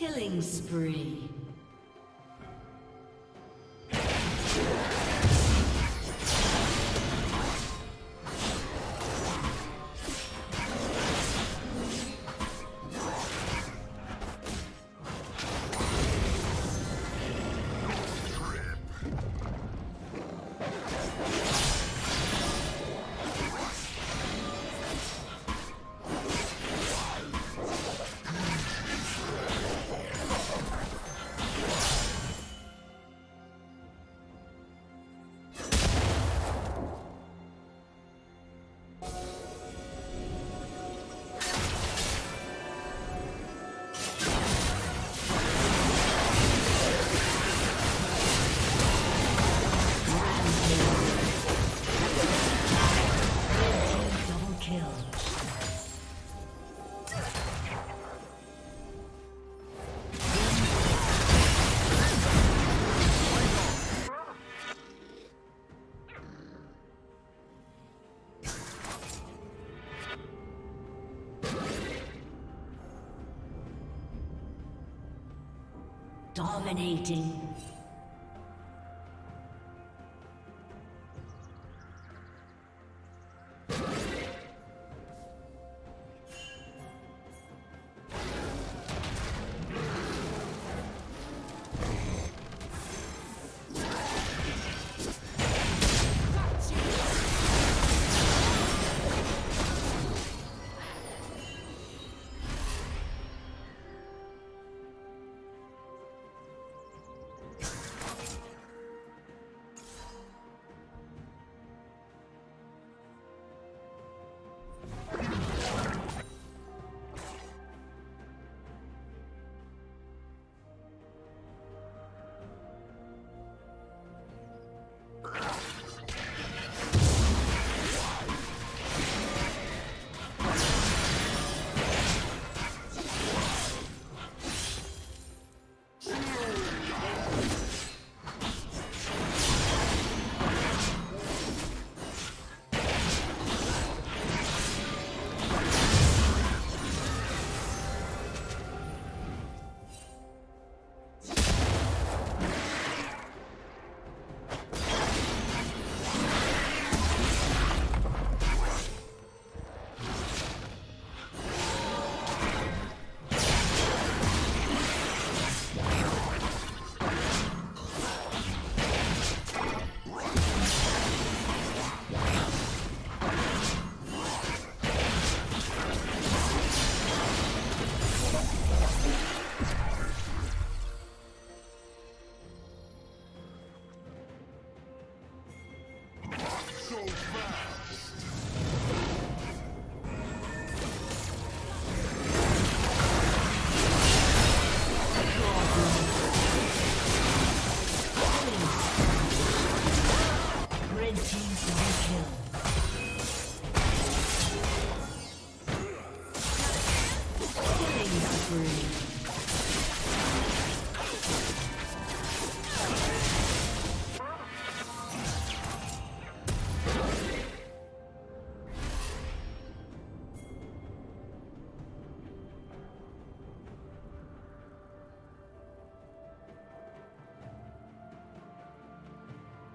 Killing spree. Dominating.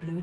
Blue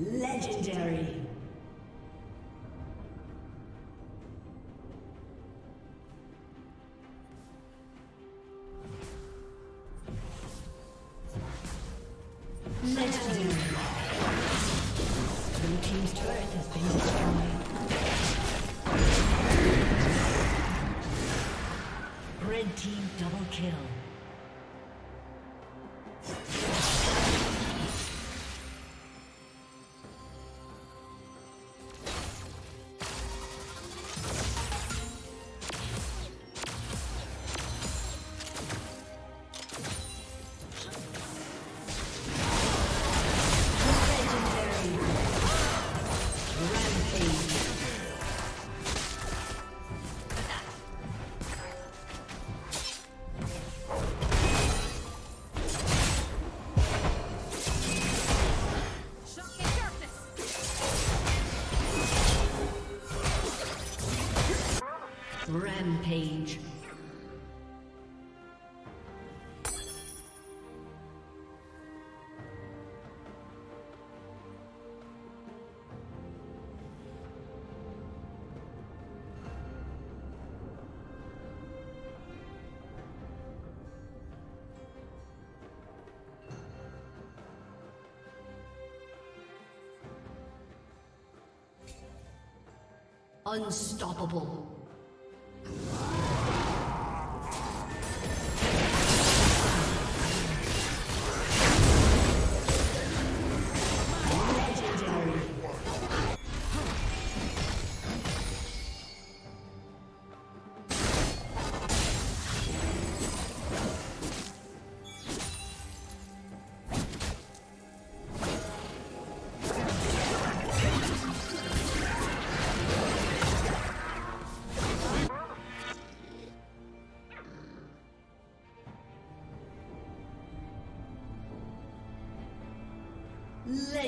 Legendary. Rampage. Unstoppable.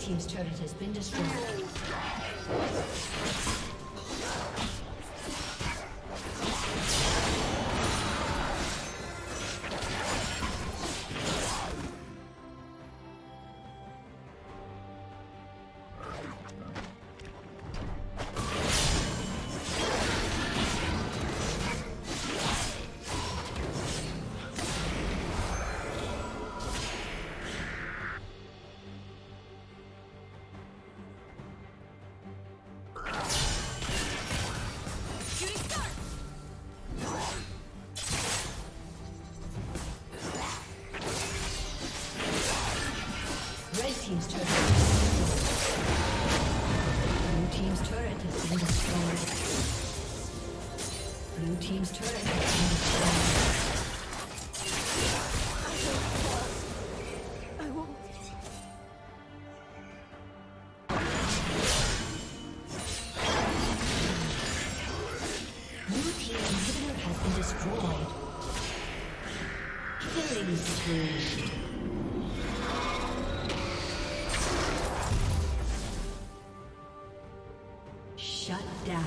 Team's turret has been destroyed. Shut down.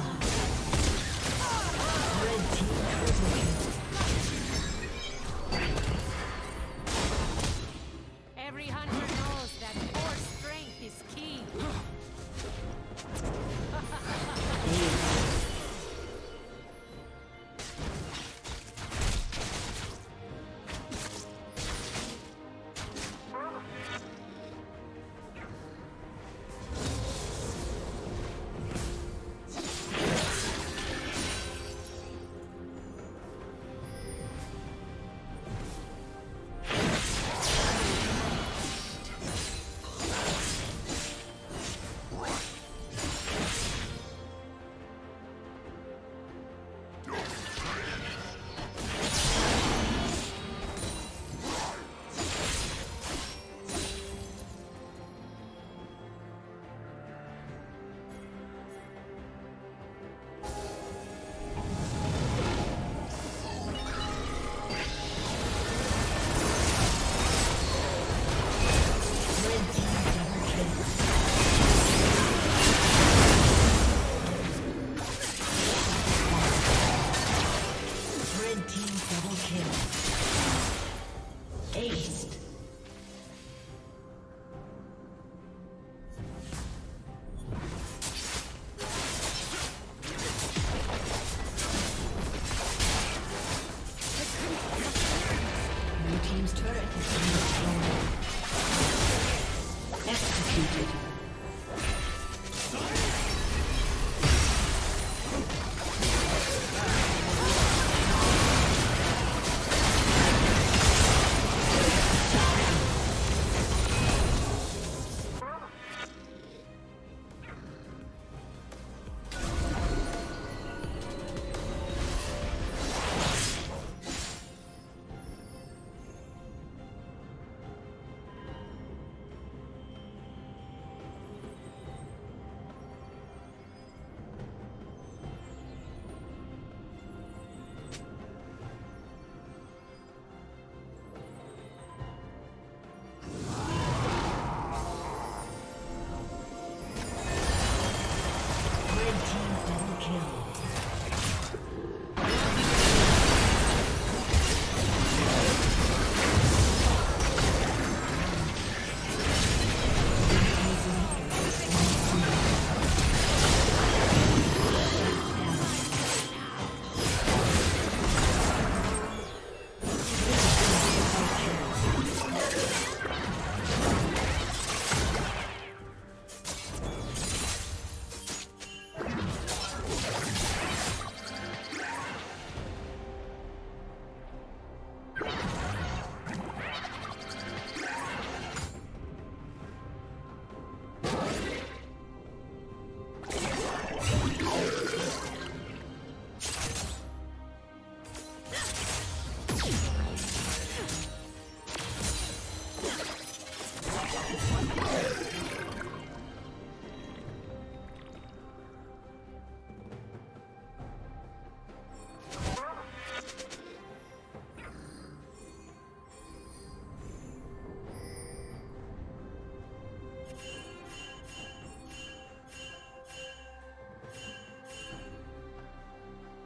down. Red team triple kill. Every hunter knows that core strength is key.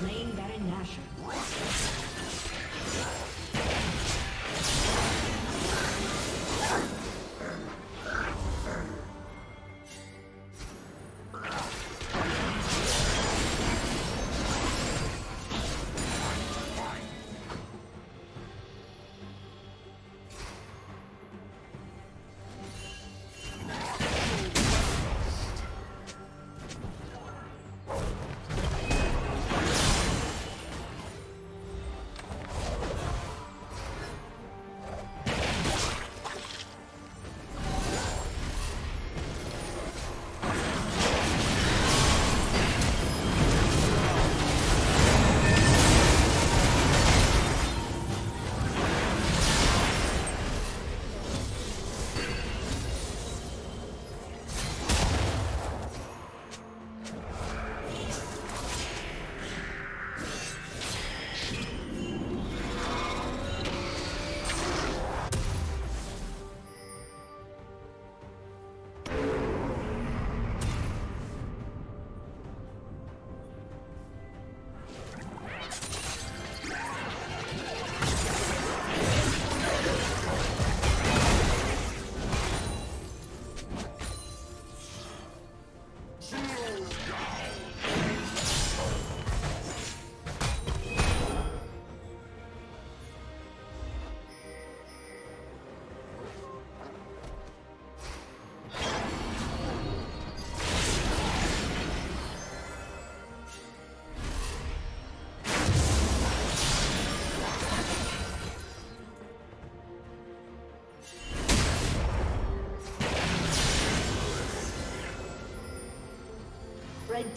slain Baron Nashor. Red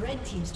Red team's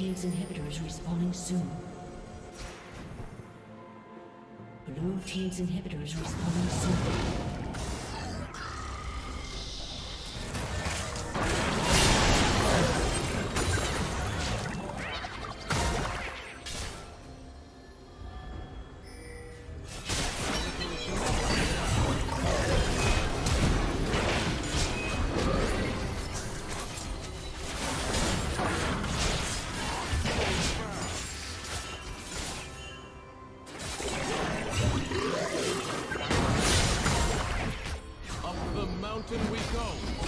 team's inhibitor is respawning soon. Blue team's inhibitor is respawning soon. Mountain we go!